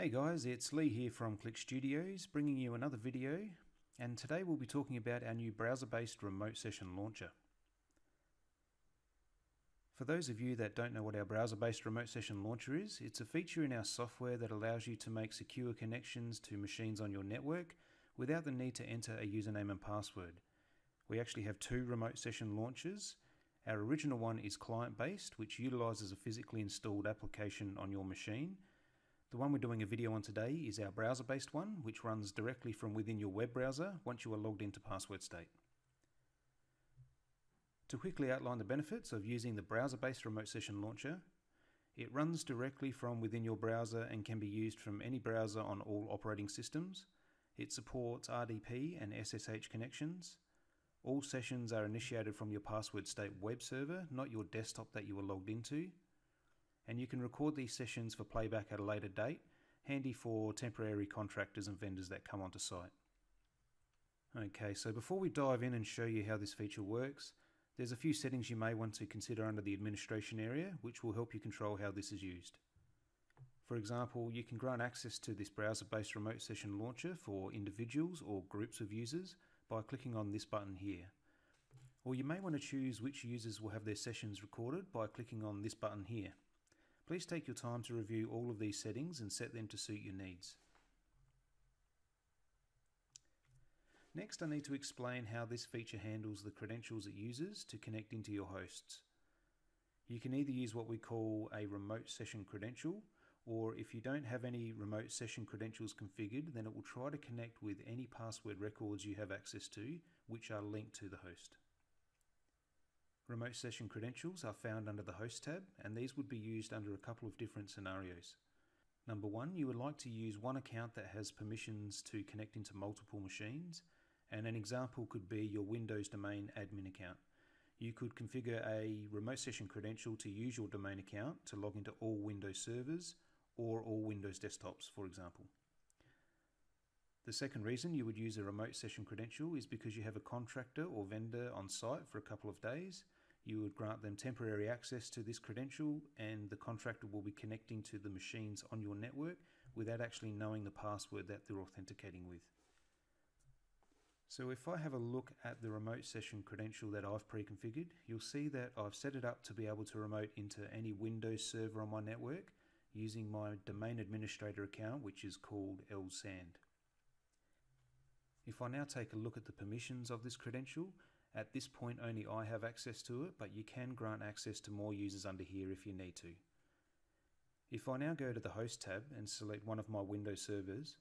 Hey guys, it's Lee here from Click Studios, bringing you another video, and today we'll be talking about our new browser-based Remote Session Launcher. For those of you that don't know what our browser-based Remote Session Launcher is, it's a feature in our software that allows you to make secure connections to machines on your network without the need to enter a username and password. We actually have two Remote Session Launchers. Our original one is client-based, which utilizes a physically installed application on your machine. The one we're doing a video on today is our browser-based one, which runs directly from within your web browser once you are logged into Passwordstate. To quickly outline the benefits of using the browser-based Remote Session Launcher, it runs directly from within your browser and can be used from any browser on all operating systems. It supports RDP and SSH connections. All sessions are initiated from your Passwordstate web server, not your desktop that you were logged into. And you can record these sessions for playback at a later date, handy for temporary contractors and vendors that come onto site. Okay, so before we dive in and show you how this feature works, there's a few settings you may want to consider under the administration area, which will help you control how this is used. For example, you can grant access to this browser-based Remote Session Launcher for individuals or groups of users by clicking on this button here. Or you may want to choose which users will have their sessions recorded by clicking on this button here. Please take your time to review all of these settings and set them to suit your needs. Next, I need to explain how this feature handles the credentials it uses to connect into your hosts. You can either use what we call a remote session credential, or if you don't have any remote session credentials configured, then it will try to connect with any password records you have access to, which are linked to the host. Remote session credentials are found under the Host tab, and these would be used under a couple of different scenarios. Number one, you would like to use one account that has permissions to connect into multiple machines, and an example could be your Windows domain admin account. You could configure a remote session credential to use your domain account to log into all Windows servers or all Windows desktops, for example. The second reason you would use a remote session credential is because you have a contractor or vendor on site for a couple of days. You would grant them temporary access to this credential, and the contractor will be connecting to the machines on your network without actually knowing the password that they're authenticating with. So if I have a look at the remote session credential that I've pre-configured, you'll see that I've set it up to be able to remote into any Windows server on my network using my domain administrator account, which is called LSAND. If I now take a look at the permissions of this credential, at this point only I have access to it, but you can grant access to more users under here if you need to. If I now go to the Host tab and select one of my Windows servers,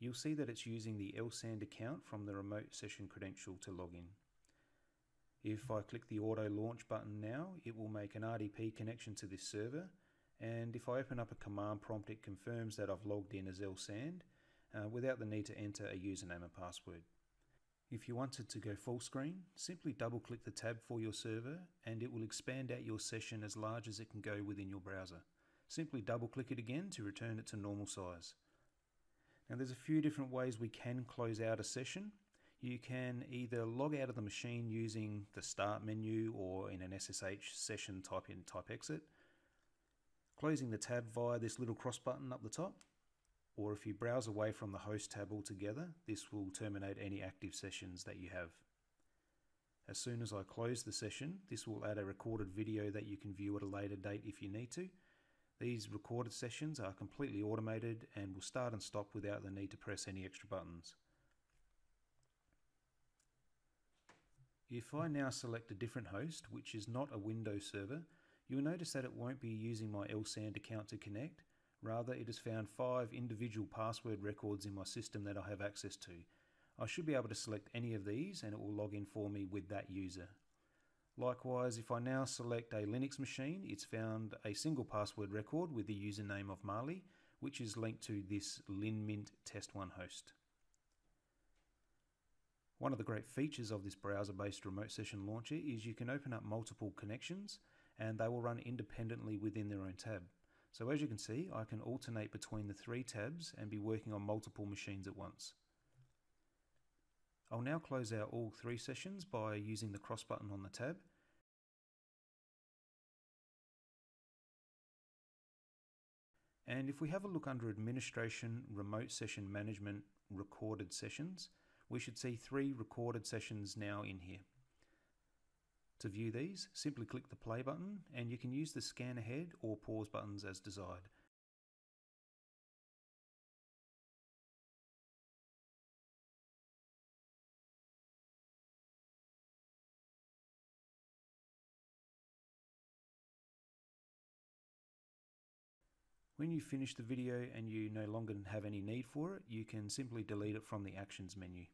you'll see that it's using the LSAND account from the remote session credential to log in. If I click the Auto Launch button now, it will make an RDP connection to this server, and if I open up a command prompt, it confirms that I've logged in as LSAND, without the need to enter a username and password. If you wanted to go full screen, simply double click the tab for your server and it will expand out your session as large as it can go within your browser. Simply double click it again to return it to normal size. Now there's a few different ways we can close out a session. You can either log out of the machine using the start menu or in an SSH session type in, type exit, closing the tab via this little cross button up the top, or if you browse away from the Host tab altogether, this will terminate any active sessions that you have. As soon as I close the session, this will add a recorded video that you can view at a later date if you need to. These recorded sessions are completely automated and will start and stop without the need to press any extra buttons. If I now select a different host, which is not a Windows server, you'll notice that it won't be using my LSAND account to connect. Rather, it has found 5 individual password records in my system that I have access to. I should be able to select any of these and it will log in for me with that user. Likewise, if I now select a Linux machine, it's found a single password record with the username of Marley, which is linked to this LinMint test1 host. One of the great features of this browser-based Remote Session Launcher is you can open up multiple connections and they will run independently within their own tab. So as you can see, I can alternate between the 3 tabs and be working on multiple machines at once. I'll now close out all 3 sessions by using the cross button on the tab. And if we have a look under Administration, Remote Session Management, Recorded Sessions, we should see 3 recorded sessions now in here. To view these, simply click the play button, and you can use the scan ahead or pause buttons as desired. When you finish the video and you no longer have any need for it, you can simply delete it from the Actions menu.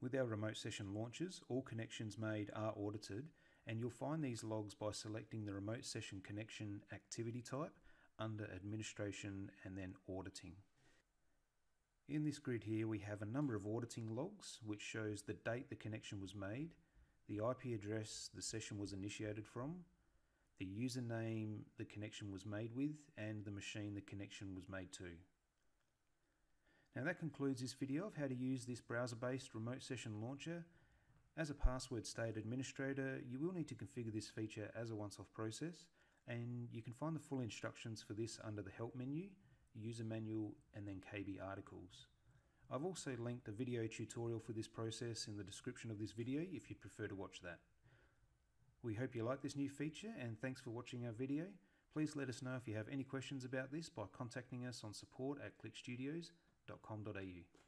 With our remote session launchers, all connections made are audited, and you'll find these logs by selecting the remote session connection activity type under Administration and then Auditing. In this grid here, we have a number of auditing logs, which shows the date the connection was made, the IP address the session was initiated from, the username the connection was made with, and the machine the connection was made to. Now that concludes this video of how to use this browser-based remote session launcher. As a Passwordstate administrator, you will need to configure this feature as a once-off process, and you can find the full instructions for this under the Help menu, User Manual, and then KB Articles. I've also linked a video tutorial for this process in the description of this video if you'd prefer to watch that. We hope you like this new feature, and thanks for watching our video. Please let us know if you have any questions about this by contacting us on support@clickstudios.com.au.